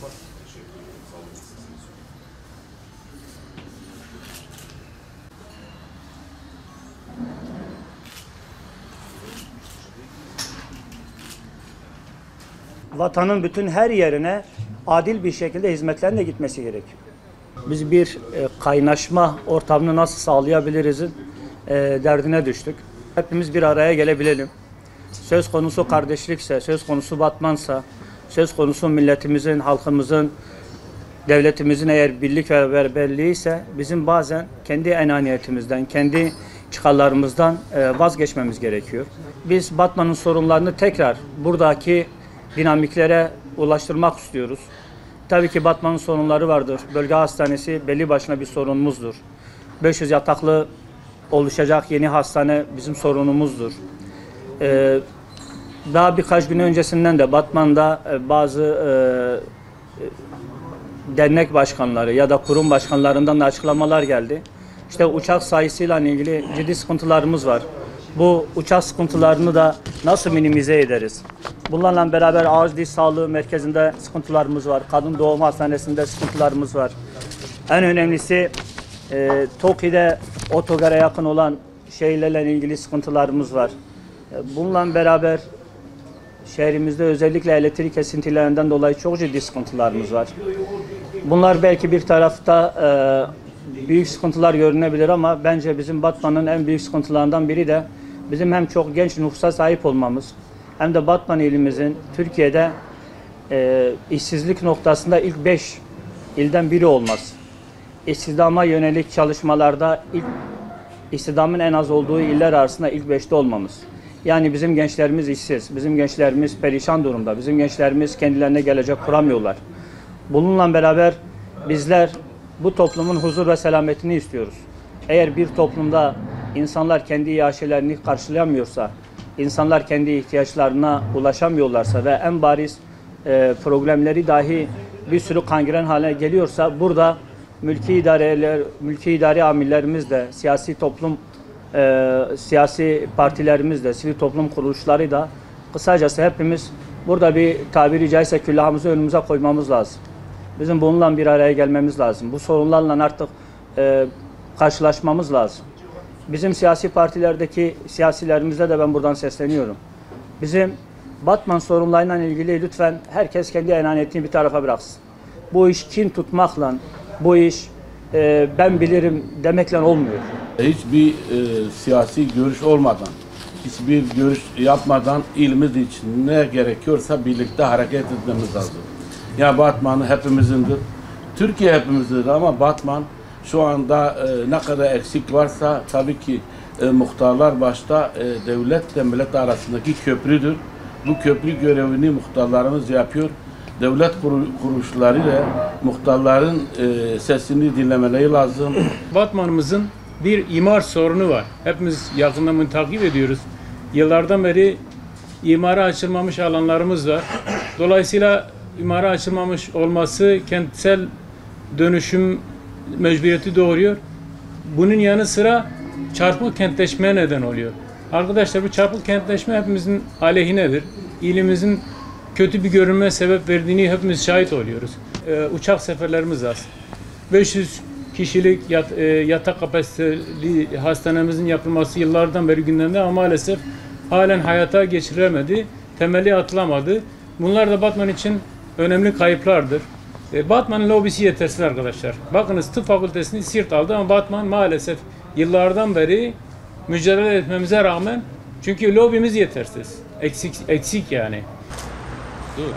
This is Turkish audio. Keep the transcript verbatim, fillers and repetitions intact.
kapat. Teşekkür ederim. Sağolun. Vatanın bütün her yerine adil bir şekilde hizmetlerine gitmesi gerekiyor. Biz bir kaynaşma ortamını nasıl sağlayabiliriz'in derdine düştük. Hepimiz bir araya gelebilelim. Söz konusu kardeşlikse, söz konusu Batman'sa, söz konusu milletimizin, halkımızın, devletimizin eğer birlik ve beraberliği ise bizim bazen kendi enaniyetimizden, kendi çıkarlarımızdan vazgeçmemiz gerekiyor. Biz Batman'ın sorunlarını tekrar buradaki dinamiklere ulaştırmak istiyoruz. Tabii ki Batman'ın sorunları vardır. Bölge hastanesi belli başına bir sorunumuzdur. beş yüz yataklı oluşacak yeni hastane bizim sorunumuzdur. Ee, daha birkaç gün öncesinden de Batman'da bazı e, dernek başkanları ya da kurum başkanlarından da açıklamalar geldi. İşte uçak sayısıyla ilgili ciddi sıkıntılarımız var. Bu uçak sıkıntılarını da nasıl minimize ederiz? Bunlarla beraber ağız diş sağlığı merkezinde sıkıntılarımız var. Kadın doğum hastanesinde sıkıntılarımız var. En önemlisi e, Toki'de otogara yakın olan şehirlerle ilgili sıkıntılarımız var. Bununla beraber şehrimizde özellikle elektrik kesintilerinden dolayı çok ciddi sıkıntılarımız var. Bunlar belki bir tarafta e, büyük sıkıntılar görünebilir ama bence bizim Batman'ın en büyük sıkıntılarından biri de bizim hem çok genç nüfusa sahip olmamız hem de Batman ilimizin Türkiye'de e, işsizlik noktasında ilk beş ilden biri olması. İstihdama yönelik çalışmalarda ilk istihdamın en az olduğu iller arasında ilk beşte olmamız. Yani bizim gençlerimiz işsiz, bizim gençlerimiz perişan durumda, bizim gençlerimiz kendilerine gelecek kuramıyorlar. Bununla beraber bizler bu toplumun huzur ve selametini istiyoruz. Eğer bir toplumda insanlar kendi yaşelerini karşılayamıyorsa, insanlar kendi ihtiyaçlarına ulaşamıyorlarsa ve en bariz e, problemleri dahi bir sürü kangren hale geliyorsa burada mülki idareler, mülki idari amirlerimiz de, siyasi toplum Ee, siyasi partilerimiz de, sivil toplum kuruluşları da kısacası hepimiz burada bir tabiri caizse küllahımızı önümüze koymamız lazım. Bizim bununla bir araya gelmemiz lazım. Bu sorunlarla artık e, karşılaşmamız lazım. Bizim siyasi partilerdeki siyasilerimize de ben buradan sesleniyorum. Bizim Batman sorunlarıyla ilgili lütfen herkes kendi enaniyetini bir tarafa bıraksın. Bu iş kin tutmakla, bu iş e, ben bilirim demekle olmuyor. Hiçbir e, siyasi görüş olmadan, hiçbir görüş yapmadan ilimiz için ne gerekiyorsa birlikte hareket etmemiz lazım. Ya Batman hepimizindir, Türkiye hepimizindir ama Batman şu anda e, ne kadar eksik varsa tabii ki e, muhtarlar başta e, devletle millet arasındaki köprüdür. Bu köprü görevini muhtarlarımız yapıyor. Devlet kuruluşlarıyla muhtarların e, sesini dinlemeleri lazım. Batman'ımızın bir imar sorunu var. Hepimiz yakından bunu takip ediyoruz. Yıllardan beri imara açılmamış alanlarımız var. Dolayısıyla imara açılmamış olması kentsel dönüşüm mecburiyeti doğuruyor. Bunun yanı sıra çarpık kentleşmeye neden oluyor. Arkadaşlar bu çarpık kentleşme hepimizin aleyhinedir. İlimizin kötü bir görünmeye sebep verdiğini hepimiz şahit oluyoruz. Ee, uçak seferlerimiz az. beş yüz kişilik yat, e, yatak kapasiteli hastanemizin yapılması yıllardan beri gündemde ama maalesef halen hayata geçirilemedi, temeli atılamadı. Bunlar da Batman için önemli kayıplardır. E, Batman'ın lobisi yetersiz arkadaşlar. Bakınız tıp fakültesini Siirt aldı ama Batman maalesef yıllardan beri mücadele etmemize rağmen çünkü lobimiz yetersiz. Eksik, eksik yani. Değil mi?